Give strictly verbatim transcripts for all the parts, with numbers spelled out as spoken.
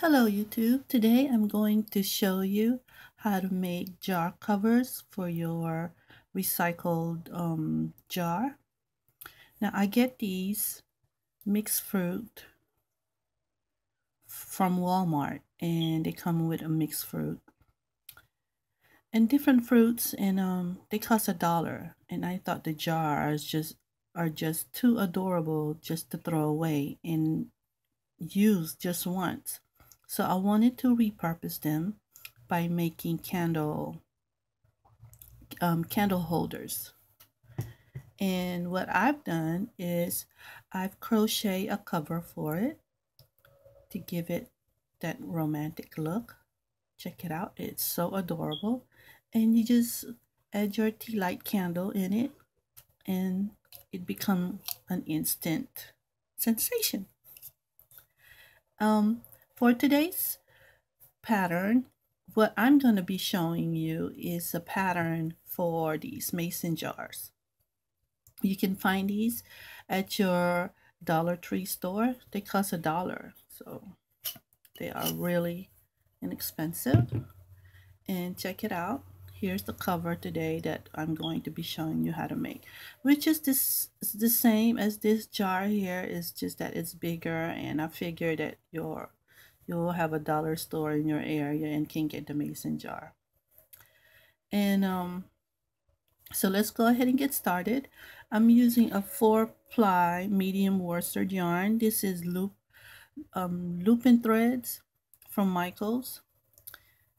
Hello YouTube. Today I'm going to show you how to make jar covers for your recycled um, jar. Now I get these mixed fruit from Walmart and they come with a mixed fruit and different fruits and um, they cost a dollar, and I thought the jars just are just too adorable just to throw away and use just once. So I wanted to repurpose them by making candle um, candle holders. And what I've done is I've crocheted a cover for it to give it that romantic look. Check it out. It's so adorable. And you just add your tea light candle in it and it becomes an instant sensation. Um, For today's pattern, what I'm going to be showing you is a pattern for these mason jars. You can find these at your Dollar Tree store. They cost a dollar, so they are really inexpensive. And check it out. Here's the cover today that I'm going to be showing you how to make, which is this the same as this jar here. It's just that it's bigger, and I figured that your you'll have a dollar store in your area and can get the mason jar. And um, so let's go ahead and get started. I'm using a four ply medium worsted yarn. This is loop, um, loop and threads from Michaels,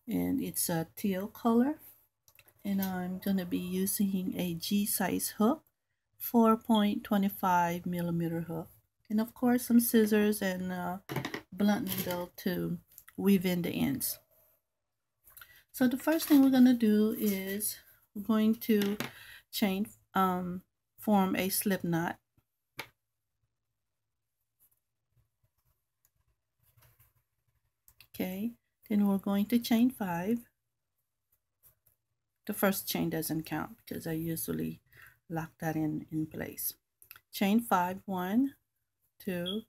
and it's a teal color. And I'm gonna be using a G size hook, four point two five millimeter hook, and of course some scissors and uh, blunt needle to weave in the ends. So the first thing we're going to do is we're going to chain um, form a slip knot. Okay, then we're going to chain five. The first chain doesn't count because I usually lock that in in place. Chain five, one, two,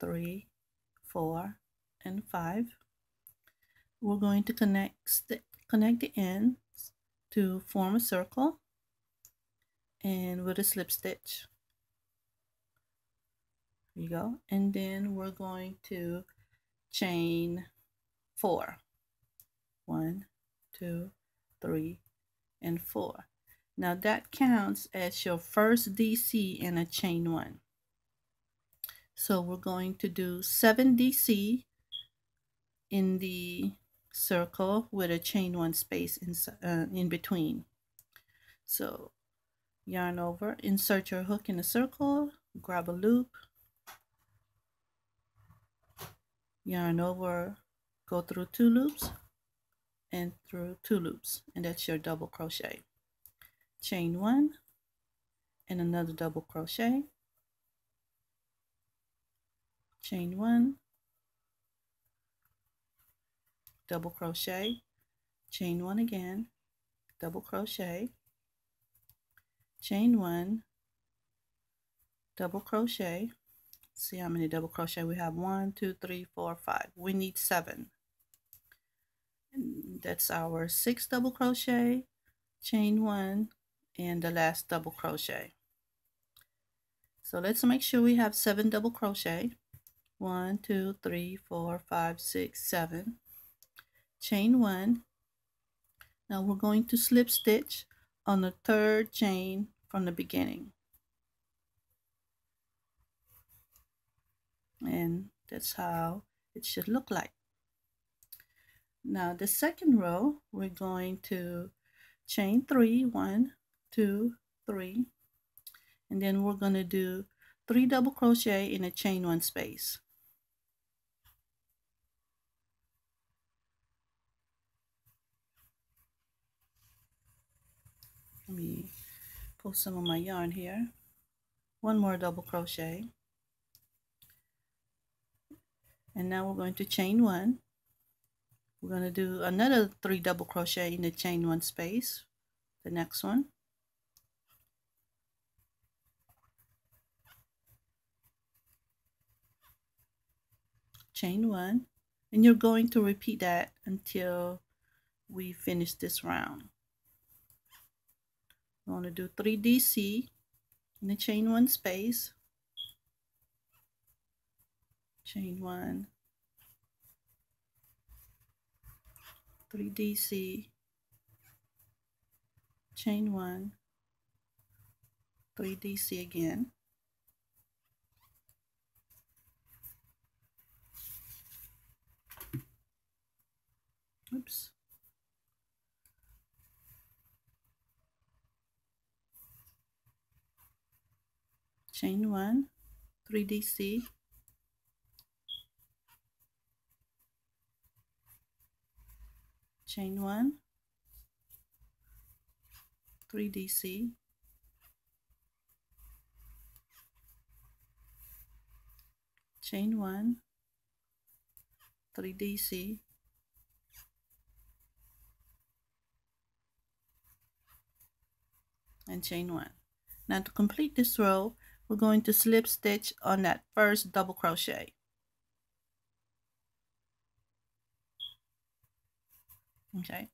three, four and five. We're going to connect connect the ends to form a circle, and with a slip stitch. There you go. And then we're going to chain four. One, two, three, and four. Now that counts as your first D C in a chain one. So we're going to do seven D C in the circle with a chain one space in, uh, in between. So yarn over, insert your hook in the circle, grab a loop, yarn over, go through two loops and through two loops, and that's your double crochet. Chain one and another double crochet. Chain one, double crochet, chain one again, double crochet, chain one, double crochet. See how many double crochet we have? One, two, three, four, five. We need seven. And that's our sixth double crochet, chain one, and the last double crochet. So let's make sure we have seven double crochet. One, two, three, four, five, six, seven. Chain one. Now we're going to slip stitch on the third chain from the beginning. And that's how it should look like. Now the second row, we're going to chain three, one, two, three, and then we're going to do three double crochet in a chain one space. Let me pull some of my yarn here. One more double crochet. And now we're going to chain one. We're going to do another three double crochet in the chain one space. The next one. Chain one And you're going to repeat that until we finish this round. I'm going to do three D C and then chain one space, chain one, three D C, chain one, three D C again, oops, chain one, three D C, chain one, three D C, chain one, three D C, and chain one. Now to complete this row, we're going to slip stitch on that first double crochet. Okay,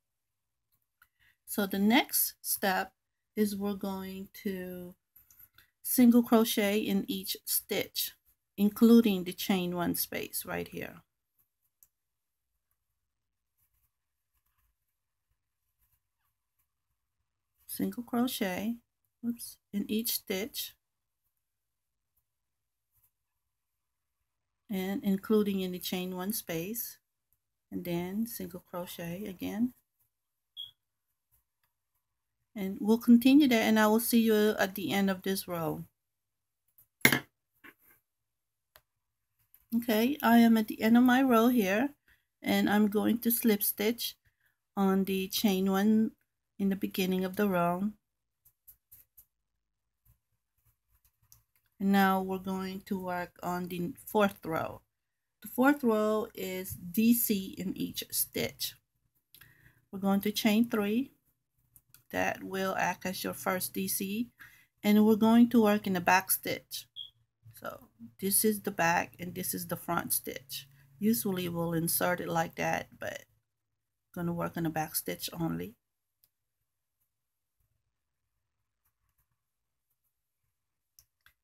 so the next step is we're going to single crochet in each stitch, including the chain one space right here. Single crochet, oops, in each stitch, and including in the chain one space, and then single crochet again, and we'll continue that, and I will see you at the end of this row. Okay, I am at the end of my row here, and I'm going to slip stitch on the chain one in the beginning of the row. And now we're going to work on the fourth row. The fourth row is D C in each stitch. We're going to chain three. That will act as your first D C. And we're going to work in the back stitch. So this is the back and this is the front stitch. Usually we'll insert it like that, but I'm going to work on the back stitch only.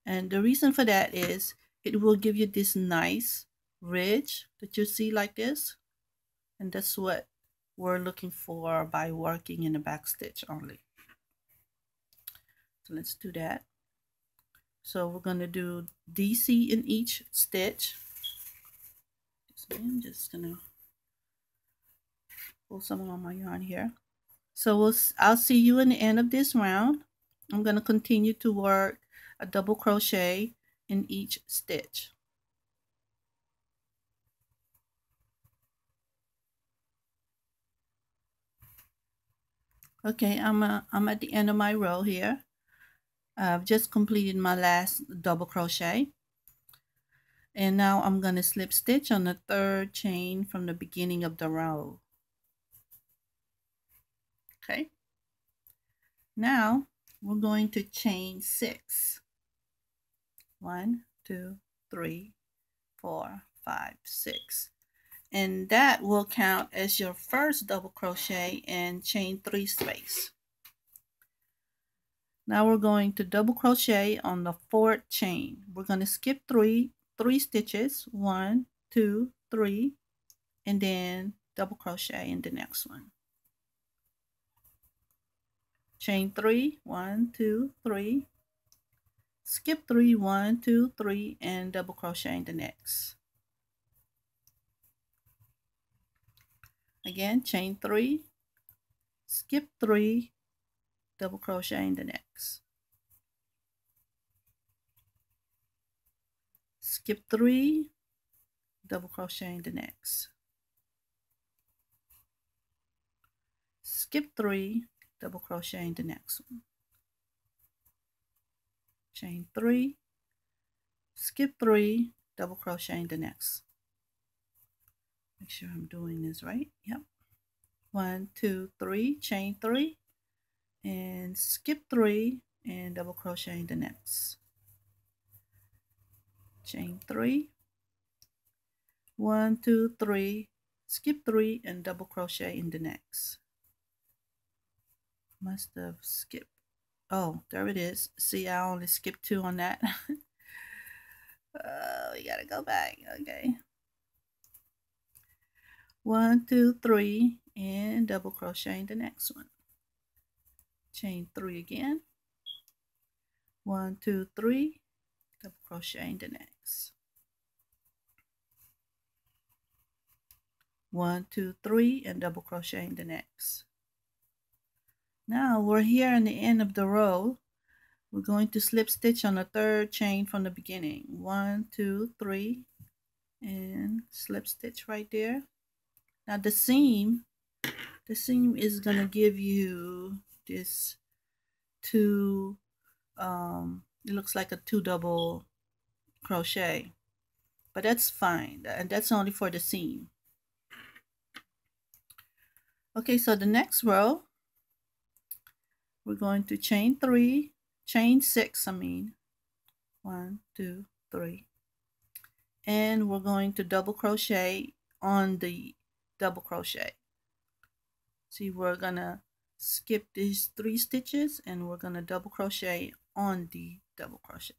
And the reason for that is it will give you this nice ridge that you see like this. And that's what we're looking for by working in the back stitch only. So let's do that. So we're going to do D C in each stitch. So I'm just going to pull some of my yarn here. So we'll, I'll see you in the end of this round. I'm going to continue to work a double crochet in each stitch. Okay, I'm uh, I'm at the end of my row here. I've just completed my last double crochet, and now I'm going to slip stitch on the third chain from the beginning of the row. Okay, now we're going to chain six. One, two, three, four, five, six. And that will count as your first double crochet and chain three space. Now we're going to double crochet on the fourth chain. We're going to skip three, three stitches, one, two, three, and then double crochet in the next one. Chain three, one, two, three. Skip three, one, two, three, and double crochet in the next. Again, chain three, skip three, double crochet in the next. Skip three, double crochet in the next. Skip three, double crochet in the next one. Chain three, skip three, double crochet in the next. Make sure I'm doing this right. Yep. One, two, three, chain three, and skip three, and double crochet in the next. Chain three, one, two, three, skip three and double crochet in the next. Must have skipped. Oh, there it is. See, I only skipped two on that. uh, we gotta go back. Okay. One, two, three, and double crochet in the next one. Chain three again. One, two, three, double crochet in the next. One, two, three, and double crochet in the next. Now we're here in the end of the row. We're going to slip stitch on the third chain from the beginning. One, two, three, and slip stitch right there. Now the seam, the seam is going to give you this two, um, it looks like a two double crochet, but that's fine. And that's only for the seam. Okay, so the next row, we're going to chain three, chain six, I mean, one, two, three, and we're going to double crochet on the double crochet. See, we're gonna skip these three stitches and we're gonna double crochet on the double crochet.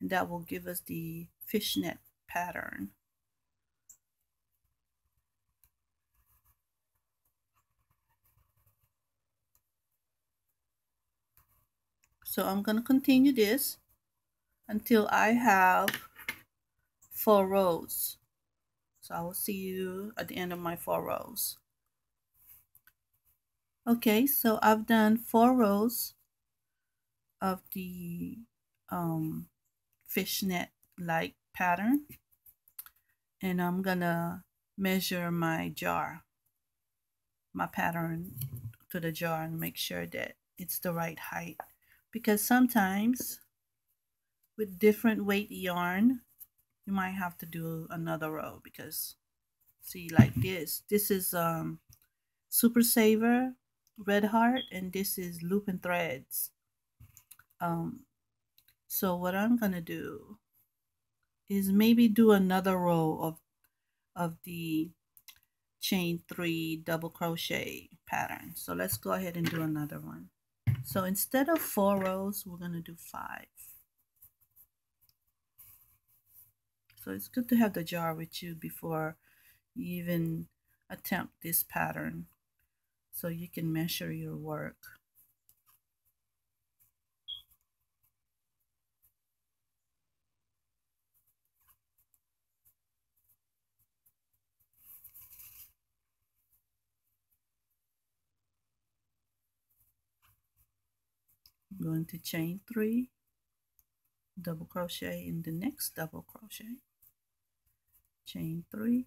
And that will give us the fishnet pattern. So I'm going to continue this until I have four rows. So I will see you at the end of my four rows. Okay, so I've done four rows of the um, fishnet-like pattern. And I'm going to measure my jar, my pattern to the jar and make sure that it's the right height. Because sometimes with different weight yarn, you might have to do another row because, see, like this. This is um, Super Saver Red Heart, and this is Loop and Threads. Um, so what I'm gonna do is maybe do another row of of the chain three double crochet pattern. So let's go ahead and do another one. So instead of four rows, we're going to do five. So it's good to have the jar with you before you even attempt this pattern so you can measure your work. Going to chain three, double crochet in the next double crochet, chain three,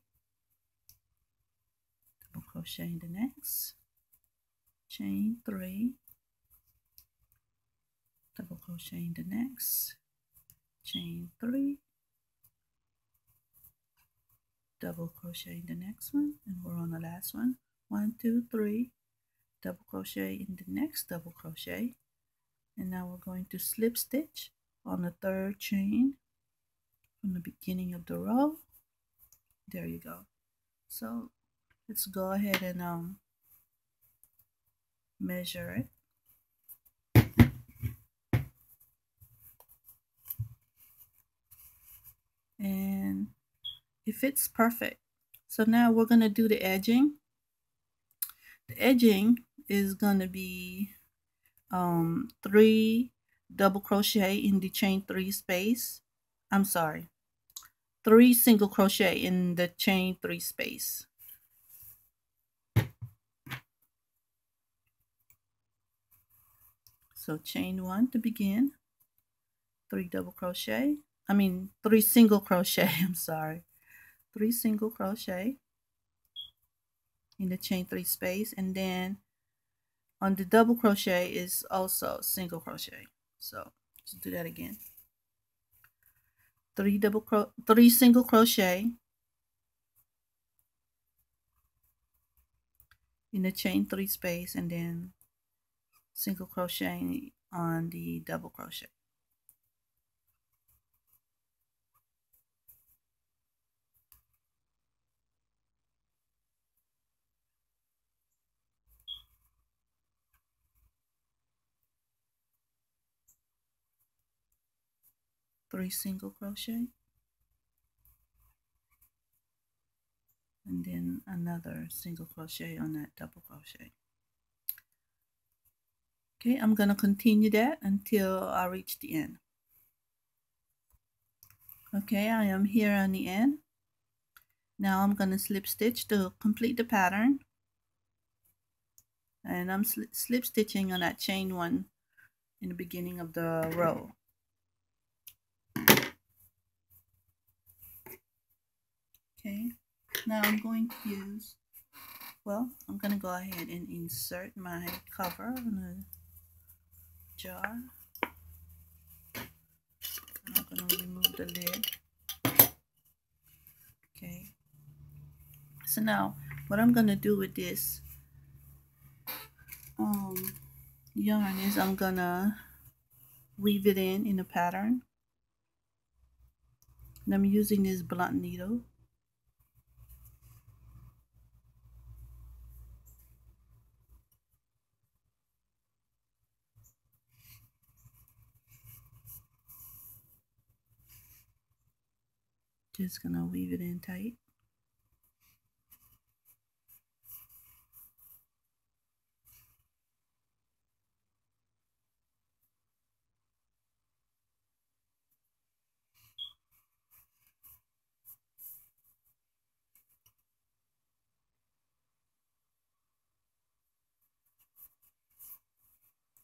double crochet in the next, chain three, double crochet in the next, chain three, double crochet in the next one, and we're on the last one. One, two, three, double crochet in the next double crochet. And now we're going to slip stitch on the third chain from the beginning of the row. There you go. So let's go ahead and um, measure it. And it fits perfect. So now we're going to do the edging. The edging is going to be um three double crochet in the chain three space. I'm sorry, three single crochet in the chain three space. So chain one to begin, three double crochet, I mean three single crochet, I'm sorry, three single crochet in the chain three space, and then on the double crochet is also single crochet. So let's do that again. Three double cro three single crochet in the chain three space, and then single crochet on the double crochet. three single crochet, and then another single crochet on that double crochet. Okay, I'm going to continue that until I reach the end. Okay, I am here on the end. Now I'm going to slip stitch to complete the pattern. And I'm sl slip stitching on that chain one in the beginning of the row. Okay, now I'm going to use, well, I'm going to go ahead and insert my cover on the jar. I'm going to remove the lid. Okay. So now what I'm going to do with this um, yarn is I'm going to weave it in in a pattern. And I'm using this blunt needle. Just gonna weave it in tight.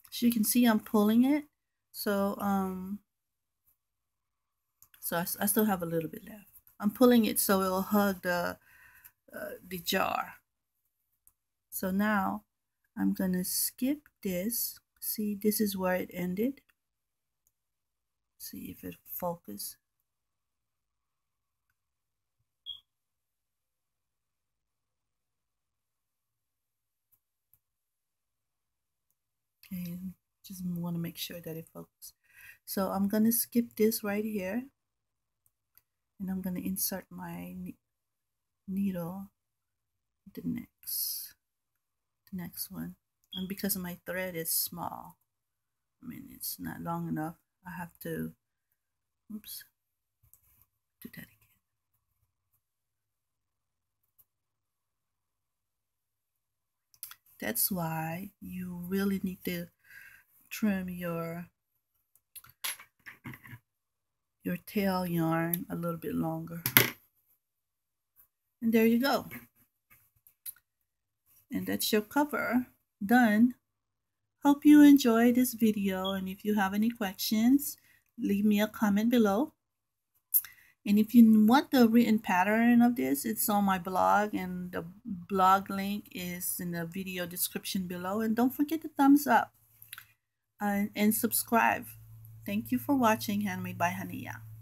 So you can see I'm pulling it. So um So I, I still have a little bit left. I'm pulling it so it'll hug the, uh, the jar. So now I'm going to skip this. See, this is where it ended. See if it focuses. Okay, just want to make sure that it focuses. So I'm going to skip this right here. And I'm going to insert my ne needle the next the next one, and because my thread is small, I mean it's not long enough, I have to oops do that again. That's why you really need to trim your your tail yarn a little bit longer. And there you go. And that's your cover done. Hope you enjoy this video, and if you have any questions, leave me a comment below. And if you want the written pattern of this, it's on my blog, and the blog link is in the video description below. And don't forget to thumbs up and, and subscribe. Thank you for watching Handmade by Haniyyah.